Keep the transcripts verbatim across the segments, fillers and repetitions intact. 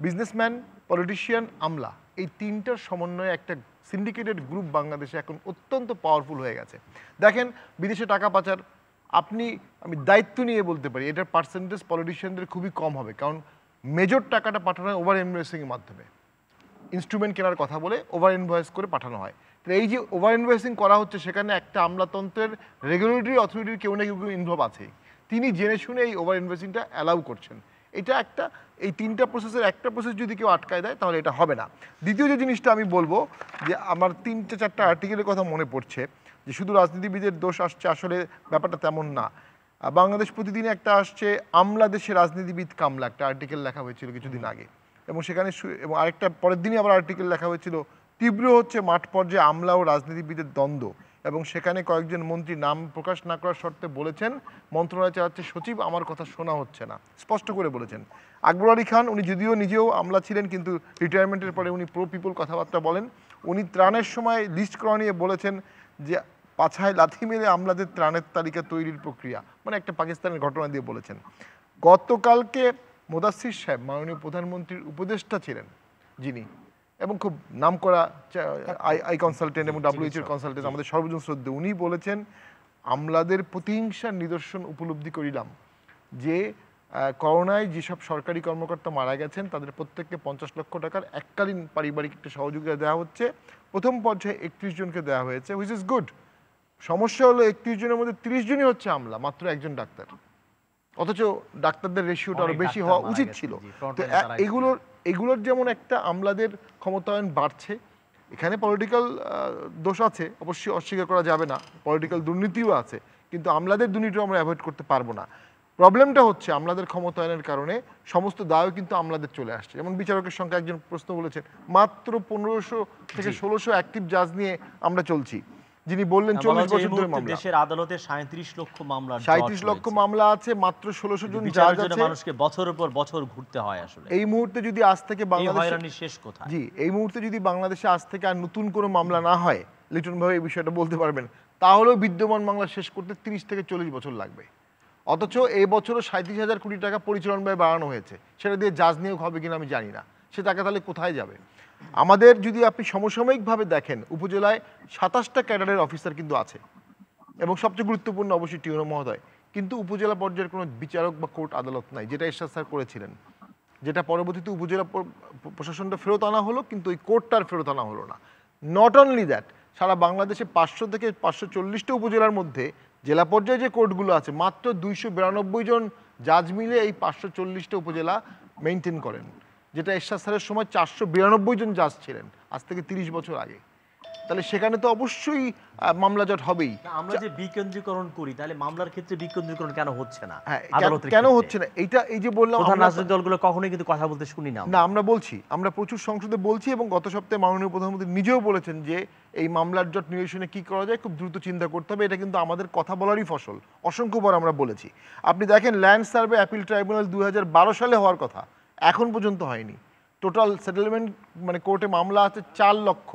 Businessman politician Amla ये तीनटार समन्वय एक सिंडिकेटेड ग्रुप बांग्लादेशे एखन अत्यंत पावरफुल हो गए। देखें विदेशे टाका पाचार आपनी आमी दायित्व निये बोलते पारी एटार पार्सेंटेज पलिटिशियनदेर खूबई कम होबे कारण मेजर टाकाटा पाठानो ओभार इनभয়েসিংয়ের माध्यमे इन्स्ट्रुमेंट केनार कथा बोले ओभार इनভয়েস करे पाठानो हय। तो एई जे ओभार इनভয়েসিং करा होच्छे सेखाने एकटा आमलातंत्रेर रेगुलेटरी अथरिटिर केउ ना केउ इनভলভ आछेই तिनि जेने शुने एई ओभार ইনভয়েসিংটা অ্যালাউ করছেন। এটা একটা এই তিনটা প্রসেসের একটা প্রসেস যদি কেউ আটকায় দেয় তাহলে এটা হবে না। দ্বিতীয় যে জিনিসটা আমি বলবো যে আমার তিনটা চারটা আর্টিকেলের কথা মনে পড়ছে যে শুধু রাজনীতিবিদের দোষ আসছে আসলে ব্যাপারটা তেমন না। বাংলাদেশ প্রতিদিনে একটা আসছে আমলাদেশে রাজনীতিবিদ কামলা একটা আর্টিকেল লেখা হয়েছিল কিছুদিন আগে এবং সেখানে এবং আরেকটা পরের দিনই আবার আর্টিকেল লেখা হয়েছিল তীব্র হচ্ছে মাঠ পর্যায়ে আমলা ও রাজনীতিবিদের দ্বন্দ্ব এবং সেখানে কয়েকজন মন্ত্রী নাম প্রকাশ না করার শর্তে বলেছেন মন্ত্রণালয় চালাচ্ছে সচিব আমার কথা শোনা হচ্ছে না, স্পষ্ট করে বলেছেন। আকবর আলী খান উনি যদিও নিজেও আমলা ছিলেন কিন্তু রিটায়ারমেন্টের পরে উনি প্রো পিপল কথাবার্তা বলেন। উনি ত্রাণের সময় লিস্ট করা নিয়ে বলেছেন যে পাছায় লাথি মেরে আমলাদের ত্রাণের তালিকা তৈরির প্রক্রিয়া মানে একটা পাকিস্তানের ঘটনা দিয়ে বলেছেন। গতকালকে মোদাস্সির সাহেব মাননীয় প্রধানমন্ত্রীর উপদেষ্টা ছিলেন যিনি এবং খুব নাম করা আই আই কনসালটেন্ট এবং ডাব্লিউএইচএর কনসালটেন্ট আমাদের সর্বজন শ্রদ্ধেয়, উনি বলেছেন আমলাদের প্রতিহিংসার নিদর্শন উপলব্ধি করিলাম যে করোনায় যেসব সরকারি কর্মকর্তা মারা গেছেন তাদের প্রত্যেককে পঞ্চাশ লক্ষ টাকার এককালীন পারিবারিক একটা সহযোগিতা দেওয়া হচ্ছে, প্রথম পর্যায়ে একত্রিশ জনকে দেওয়া হয়েছে হুইচ ইজ গুড। সমস্যা হলো একত্রিশ জনের মধ্যে ত্রিশ জনই হচ্ছে আমলা, মাত্র একজন ডাক্তার, অথচ ডাক্তারদের রেশিওটা আরও বেশি হওয়া উচিত ছিল। তো এগুলোর এগুলোর যেমন একটা আমলাদের ক্ষমতায়ন বাড়ছে এখানে পলিটিক্যাল দোষ আছে অবশ্যই অস্বীকার করা যাবে না, পলিটিক্যাল দুর্নীতিও আছে কিন্তু আমলাদের দুর্নীতিও আমরা অ্যাভয়েড করতে পারবো না। প্রবলেমটা হচ্ছে আমলাদের ক্ষমতায়নের কারণে সমস্ত দায়ও কিন্তু আমলাদের চলে আসছে। যেমন বিচারকের সংখ্যা একজন প্রশ্ন বলেছেন মাত্র পনেরোশো থেকে ষোলোশো অ্যাক্টিভ জাজ নিয়ে আমরা চলছি, যিনি বললেন চল্লিশ বছর ধরে মামলা দেশের আদালতে সাঁইত্রিশ লক্ষ মামলা সাঁইত্রিশ লক্ষ মামলা আছে মাত্র ষোলোশো জন জাজ আছে, মানুষকে বছরের পর বছর ঘুরতে হয়। আসলে এই মুহূর্তে যদি আজ থেকে বাংলাদেশ হয়রানি শেষ কোথায় জি এই মুহূর্তে যদি বাংলাদেশে আজ থেকে আর নতুন কোনো মামলা না হয় লিটন ভাই এই বিষয়টা বলতে পারবেন, তাহলেও বিদ্যমান মামলা শেষ করতে তিরিশ থেকে চল্লিশ বছর লাগবে। অথচ এই বছরও সাঁইত্রিশ হাজার কোটি টাকা পরিচালন ব্যয় বাড়ানো হয়েছে, সেটা দিয়ে জাজ নিয়োগ হবে কিনা আমি জানি না, সে টাকা তাহলে কোথায় যাবে। আমাদের যদি আপনি সমসাময়িকভাবে দেখেন উপজেলায় সাতাশটা ক্যাডারের অফিসার কিন্তু আছে এবং সবচেয়ে গুরুত্বপূর্ণ অবশ্যই টিউনো মহোদয়, কিন্তু উপজেলা পর্যায়ের কোনো বিচারক বা কোর্ট আদালত নাই, যেটা এরশাদ স্যার করেছিলেন, যেটা পরবর্তীতে উপজেলা প্রশাসনটা ফেরত আনা হলো কিন্তু ওই কোর্টটার ফেরত আনা হলো না। নট অনলি দ্যাট সারা বাংলাদেশে পাঁচশো থেকে পাঁচশো চল্লিশটা উপজেলার মধ্যে জেলা পর্যায়ে যে কোর্টগুলো আছে মাত্র দুইশো বিরানব্বই জন জাজ মিলে এই পাঁচশো চল্লিশটা উপজেলা মেনটেন করেন, যেটা এরশাদ স্যারের সময় চারশো বিরানব্বই জন জাজ ছিলেন আজ থেকে তিরিশ বছর আগে। তাহলে সেখানে তো অবশ্যই মামলা জট হবেই। আমরা যে বিকেন্দ্রীকরণ করি তাহলে মামলার ক্ষেত্রে বিকেন্দ্রীকরণ কেন হচ্ছে না, কেন হচ্ছে না এটা এই যে বললাম প্রধান রাজনৈতিক দলগুলো কখনোই কিন্তু কথা বলতে শুনি না। না আমরা বলছি, আমরা প্রচুর সংসদে বলছি এবং গত সপ্তাহে মাননীয় প্রধানমন্ত্রী নিজেও বলেছেন যে এই মামলার জট নিরসনে কি করা যায় খুব দ্রুত চিন্তা করতে হবে, এটা কিন্তু আমাদের কথা বলারই ফসল, অসংখ্যবার আমরা বলেছি। আপনি দেখেন ল্যান্ড সার্ভে অ্যাপিল ট্রাইব্যুনাল দুই হাজার বারো সালে হওয়ার কথা এখন পর্যন্ত হয়নি, টোটাল সেটেলমেন্ট মানে কোর্টে মামলা আছে চার লক্ষ।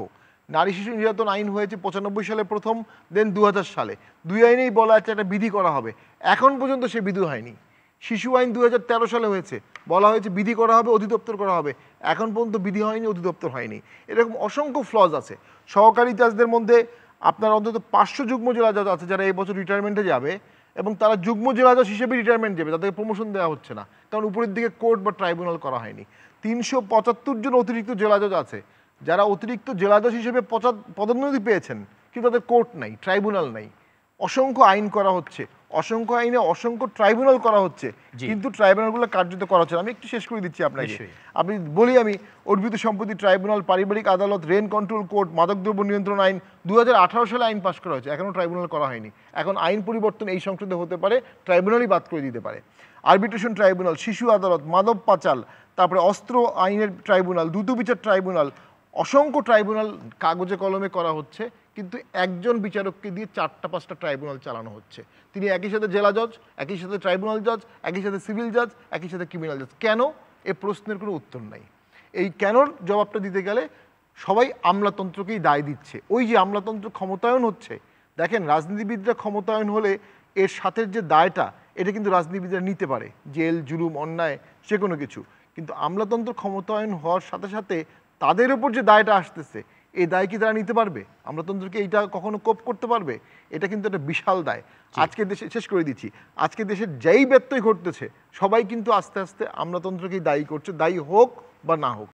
নারী শিশু নির্যাতন আইন হয়েছে পঁচানব্বই সালে প্রথম, দেন দু হাজার সালে দুই আইনেই বলা আছে একটা বিধি করা হবে, এখন পর্যন্ত সে বিধি হয়নি। শিশু আইন দু হাজার তেরো সালে হয়েছে, বলা হয়েছে বিধি করা হবে অধিদপ্তর করা হবে, এখন পর্যন্ত বিধি হয়নি অধিদপ্তর হয়নি। এরকম অসংখ্য ফ্লজ আছে। সহকারী জাজদের মধ্যে আপনার অন্তত পাঁচশো যুগ্ম জেলা জজ আছে যারা এই বছর রিটায়ারমেন্টে যাবে এবং তারা যুগ্ম জেলা জজ হিসেবে রিটায়ারমেন্ট যাবে, তাদেরকে প্রমোশন দেওয়া হচ্ছে না কারণ উপরের দিকে কোর্ট বা ট্রাইব্যুনাল করা হয়নি। তিনশো পঁচাত্তর জন অতিরিক্ত জেলা জজ আছে যারা অতিরিক্ত জেলা জজ হিসেবে পদোন্নতি পেয়েছেন কিন্তু তাদের কোর্ট নাই ট্রাইব্যুনাল নাই। অসংখ্য আইন করা হচ্ছে, অসংখ্য আইনে অসংখ্য ট্রাইব্যুনাল করা হচ্ছে কিন্তু ট্রাইব্যুনালগুলো কার্যত করা হচ্ছে। আমি একটু শেষ করে দিচ্ছি আপনাকে, আপনি বলি আমি অর্পিত সম্পত্তি ট্রাইব্যুনাল, পারিবারিক আদালত, রেন কন্ট্রোল কোর্ট, মাদকদ্রব্য নিয়ন্ত্রণ আইন দু হাজার আঠারো সালে আইন পাশ করা হয়েছে এখনও ট্রাইব্যুনাল করা হয়নি, এখন আইন পরিবর্তন এই সংসদে হতে পারে ট্রাইব্যুনালই বাদ করে দিতে পারে। আরবিট্রেশন ট্রাইব্যুনাল, শিশু আদালত, মাদক পাচার, তারপরে অস্ত্র আইনের ট্রাইব্যুনাল, দ্রুত বিচার ট্রাইব্যুনাল, অসংখ্য ট্রাইব্যুনাল কাগজে কলমে করা হচ্ছে কিন্তু একজন বিচারককে দিয়ে চারটা পাঁচটা ট্রাইব্যুনাল চালানো হচ্ছে। তিনি একই সাথে জেলা জজ, একই সাথে ট্রাইব্যুনাল জজ, একই সাথে সিভিল জজ, একই সাথে ক্রিমিনাল জজ। কেন? এই প্রশ্নের কোনো উত্তর নাই। এই কেনর জবাবটা দিতে গেলে সবাই আমলাতন্ত্রকেই দায় দিচ্ছে। ওই যে আমলাতন্ত্র ক্ষমতায়ন হচ্ছে, দেখেন রাজনীতিবিদরা ক্ষমতায়ন হলে এর সাথের যে দায়টা এটা কিন্তু রাজনীতিবিদরা নিতে পারে, জেল জুলুম অন্যায় যে কোনো কিছু, কিন্তু আমলাতন্ত্র ক্ষমতায়ন হওয়ার সাথে সাথে তাদের উপর যে দায়টা আসতেছে এই দায় কি তারা নিতে পারবে? আমলাতন্ত্রকে এইটা কখনো কোপ করতে পারবে? এটা কিন্তু একটা বিশাল দায়। আজকে দেশে শেষ করে দিচ্ছি, আজকে দেশের যেই ব্যত্যয় ঘটতেছে সবাই কিন্তু আস্তে আস্তে আমলাতন্ত্রকেই দায়ী করছে, দায়ী হোক বা না হোক।